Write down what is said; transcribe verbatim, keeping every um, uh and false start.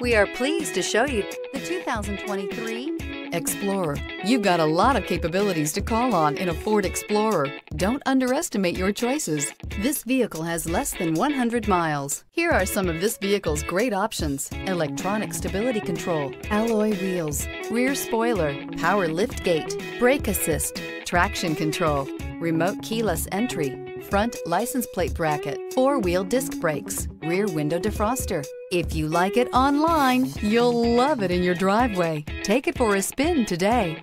We are pleased to show you the two thousand twenty-three Explorer. You've got a lot of capabilities to call on in a Ford Explorer. Don't underestimate your choices. This vehicle has less than one hundred miles. Here are some of this vehicle's great options: electronic stability control, alloy wheels, rear spoiler, power liftgate, brake assist, traction control, remote keyless entry, front license plate bracket, four-wheel disc brakes, rear window defroster. If you like it online, you'll love it in your driveway. Take it for a spin today.